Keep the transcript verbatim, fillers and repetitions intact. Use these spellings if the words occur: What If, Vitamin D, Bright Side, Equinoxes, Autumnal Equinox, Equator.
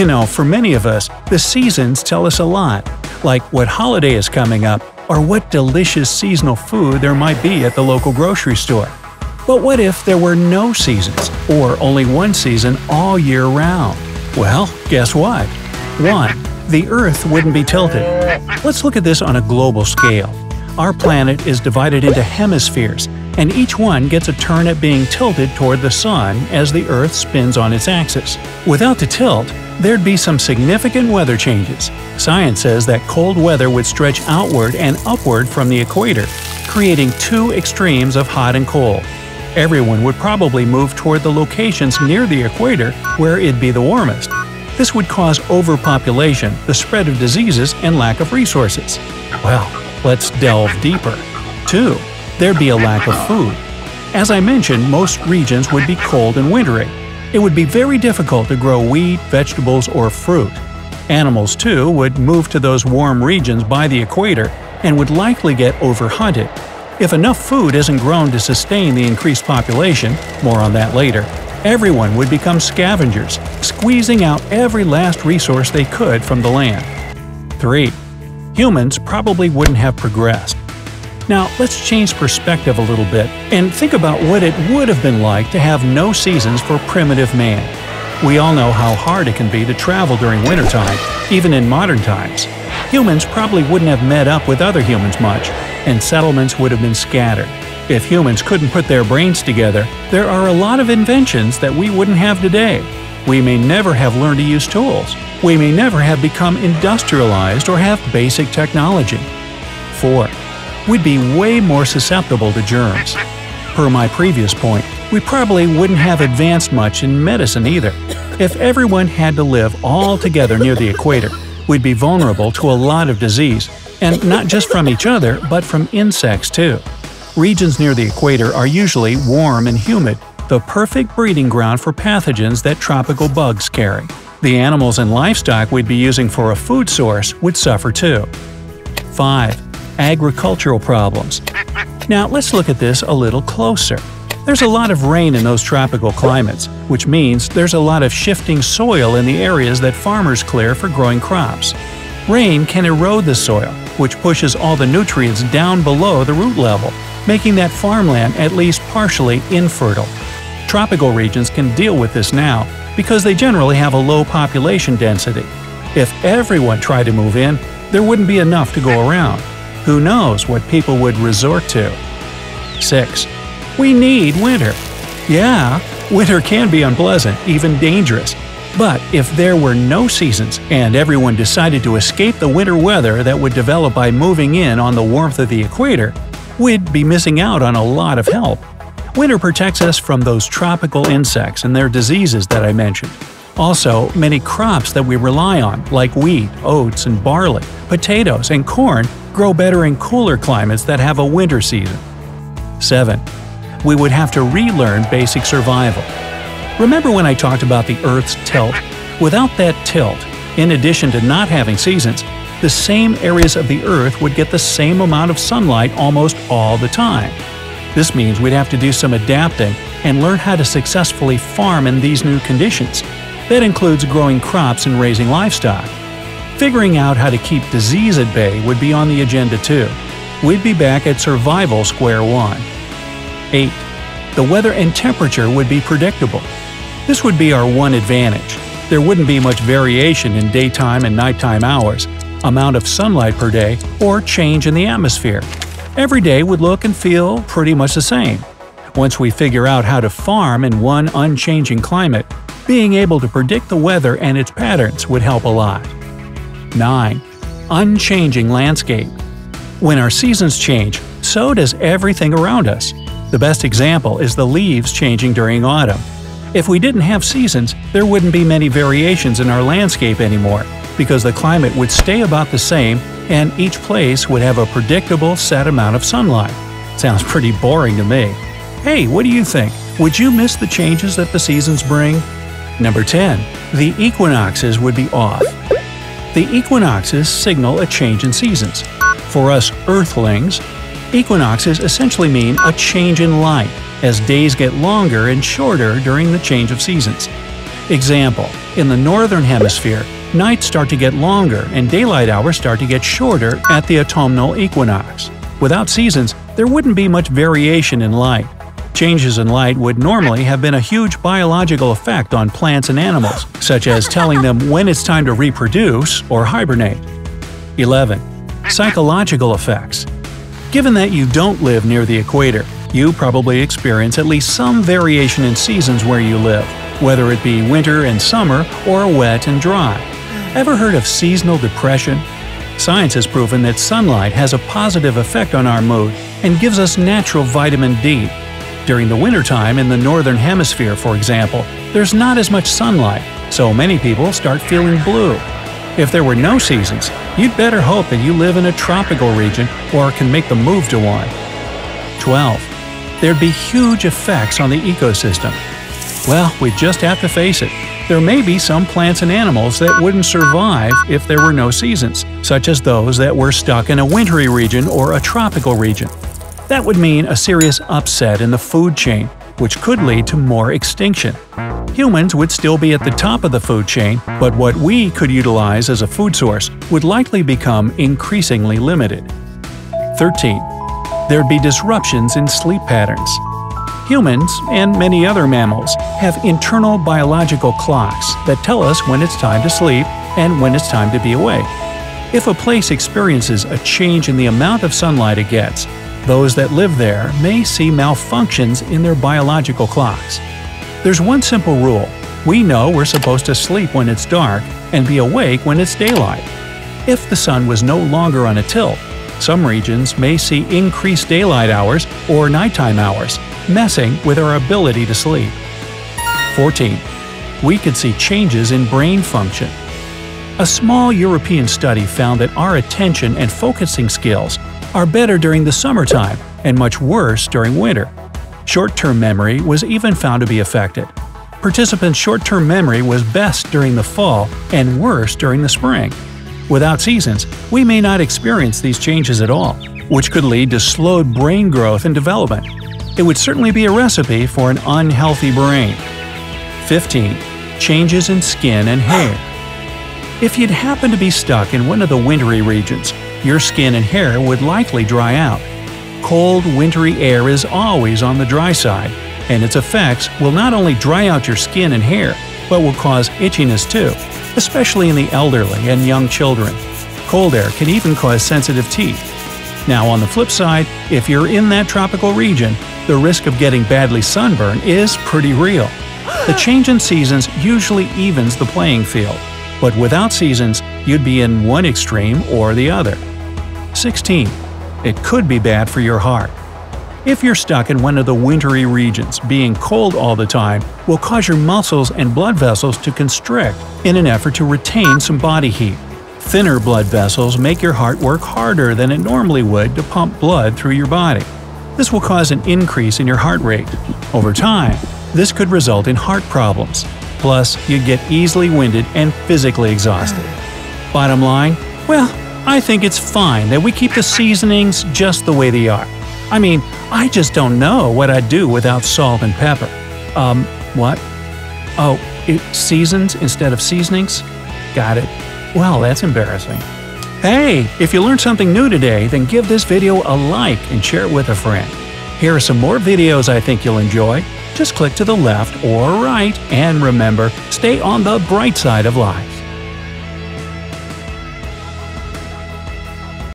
You know, for many of us, the seasons tell us a lot, like what holiday is coming up or what delicious seasonal food there might be at the local grocery store. But what if there were no seasons, or only one season all year round? Well, guess what? one. The Earth wouldn't be tilted. Let's look at this on a global scale. Our planet is divided into hemispheres, and each one gets a turn at being tilted toward the Sun as the Earth spins on its axis. Without the tilt, there'd be some significant weather changes. Science says that cold weather would stretch outward and upward from the equator, creating two extremes of hot and cold. Everyone would probably move toward the locations near the equator where it'd be the warmest. This would cause overpopulation, the spread of diseases, and lack of resources. Well, let's delve deeper. two. There'd be a lack of food. As I mentioned, most regions would be cold and wintry. It would be very difficult to grow wheat, vegetables, or fruit. Animals, too, would move to those warm regions by the equator and would likely get overhunted. If enough food isn't grown to sustain the increased population – more on that later – everyone would become scavengers, squeezing out every last resource they could from the land. three. Humans probably wouldn't have progressed. Now, let's change perspective a little bit and think about what it would have been like to have no seasons for primitive man. We all know how hard it can be to travel during wintertime, even in modern times. Humans probably wouldn't have met up with other humans much, and settlements would have been scattered. If humans couldn't put their brains together, there are a lot of inventions that we wouldn't have today. We may never have learned to use tools. We may never have become industrialized or have basic technology. four. We'd be way more susceptible to germs. Per my previous point, we probably wouldn't have advanced much in medicine either. If everyone had to live all together near the equator, we'd be vulnerable to a lot of disease, and not just from each other, but from insects too. Regions near the equator are usually warm and humid, the perfect breeding ground for pathogens that tropical bugs carry. The animals and livestock we'd be using for a food source would suffer too. five. Agricultural problems. Now let's look at this a little closer. There's a lot of rain in those tropical climates, which means there's a lot of shifting soil in the areas that farmers clear for growing crops. Rain can erode the soil, which pushes all the nutrients down below the root level, making that farmland at least partially infertile. Tropical regions can deal with this now because they generally have a low population density. If everyone tried to move in, there wouldn't be enough to go around. Who knows what people would resort to? six. We need winter. Yeah, winter can be unpleasant, even dangerous. But if there were no seasons and everyone decided to escape the winter weather that would develop by moving in on the warmth of the equator, we'd be missing out on a lot of help. Winter protects us from those tropical insects and their diseases that I mentioned. Also, many crops that we rely on, like wheat, oats, and barley, potatoes, and corn, grow better in cooler climates that have a winter season. seven. We would have to relearn basic survival. Remember when I talked about the Earth's tilt? Without that tilt, in addition to not having seasons, the same areas of the Earth would get the same amount of sunlight almost all the time. This means we'd have to do some adapting and learn how to successfully farm in these new conditions. That includes growing crops and raising livestock. Figuring out how to keep disease at bay would be on the agenda too. We'd be back at survival square one. eight. The weather and temperature would be predictable. This would be our one advantage. There wouldn't be much variation in daytime and nighttime hours, amount of sunlight per day, or change in the atmosphere. Every day would look and feel pretty much the same. Once we figure out how to farm in one unchanging climate, being able to predict the weather and its patterns would help a lot. nine. Unchanging landscape. When our seasons change, so does everything around us. The best example is the leaves changing during autumn. If we didn't have seasons, there wouldn't be many variations in our landscape anymore, because the climate would stay about the same and each place would have a predictable set amount of sunlight. Sounds pretty boring to me. Hey, what do you think? Would you miss the changes that the seasons bring? Number ten. The equinoxes would be off. The equinoxes signal a change in seasons. For us Earthlings, equinoxes essentially mean a change in light, as days get longer and shorter during the change of seasons. Example, in the northern hemisphere, nights start to get longer and daylight hours start to get shorter at the autumnal equinox. Without seasons, there wouldn't be much variation in light. Changes in light would normally have been a huge biological effect on plants and animals, such as telling them when it's time to reproduce or hibernate. eleven. Psychological effects. Given that you don't live near the equator, you probably experience at least some variation in seasons where you live, whether it be winter and summer or wet and dry. Ever heard of seasonal depression? Science has proven that sunlight has a positive effect on our mood and gives us natural vitamin D. During the wintertime in the northern hemisphere, for example, there's not as much sunlight, so many people start feeling blue. If there were no seasons, you'd better hope that you live in a tropical region or can make the move to one. twelve. There'd be huge effects on the ecosystem. Well, we just have to face it. There may be some plants and animals that wouldn't survive if there were no seasons, such as those that were stuck in a wintry region or a tropical region. That would mean a serious upset in the food chain, which could lead to more extinction. Humans would still be at the top of the food chain, but what we could utilize as a food source would likely become increasingly limited. thirteen. There'd be disruptions in sleep patterns. Humans, and many other mammals, have internal biological clocks that tell us when it's time to sleep and when it's time to be awake. If a place experiences a change in the amount of sunlight it gets, those that live there may see malfunctions in their biological clocks. There's one simple rule. We know we're supposed to sleep when it's dark and be awake when it's daylight. If the sun was no longer on a tilt, some regions may see increased daylight hours or nighttime hours, messing with our ability to sleep. fourteen. We could see changes in brain function. A small European study found that our attention and focusing skills are better during the summertime and much worse during winter. Short-term memory was even found to be affected. Participants' short-term memory was best during the fall and worse during the spring. Without seasons, we may not experience these changes at all, which could lead to slowed brain growth and development. It would certainly be a recipe for an unhealthy brain. fifteen. Changes in skin and hair. If you'd happen to be stuck in one of the wintry regions, your skin and hair would likely dry out. Cold, wintry air is always on the dry side, and its effects will not only dry out your skin and hair, but will cause itchiness too, especially in the elderly and young children. Cold air can even cause sensitive teeth. Now on the flip side, if you're in that tropical region, the risk of getting badly sunburned is pretty real. The change in seasons usually evens the playing field, but without seasons, you'd be in one extreme or the other. sixteen. It could be bad for your heart. If you're stuck in one of the wintry regions, being cold all the time will cause your muscles and blood vessels to constrict in an effort to retain some body heat. Thinner blood vessels make your heart work harder than it normally would to pump blood through your body. This will cause an increase in your heart rate. Over time, this could result in heart problems. Plus, you'd get easily winded and physically exhausted. Bottom line, well, I think it's fine that we keep the seasonings just the way they are. I mean, I just don't know what I'd do without salt and pepper. Um, what? Oh, it seasons instead of seasonings? Got it. Well, that's embarrassing. Hey, if you learned something new today, then give this video a like and share it with a friend. Here are some more videos I think you'll enjoy. Just click to the left or right, and remember, stay on the bright side of life.